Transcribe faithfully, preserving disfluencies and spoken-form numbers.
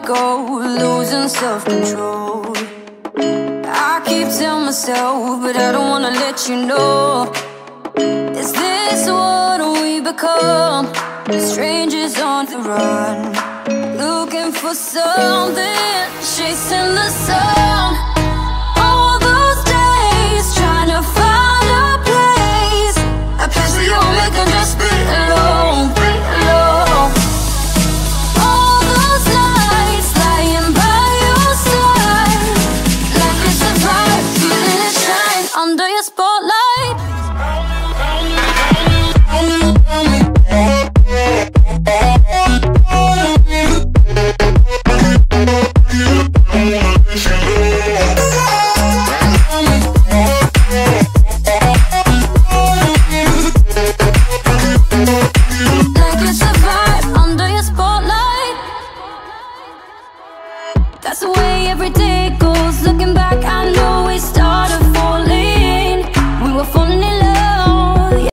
we go, losing self-control. I keep telling myself, but I don't wanna let you know. Is this what we become? Strangers on the run, looking for something, chasing the sun. All those days trying to find a place, a place where you'll make them just be alone, be alone. All those nights lying by your side, like it's a bright, feeling it shine under your spotlight. That's the way every day goes.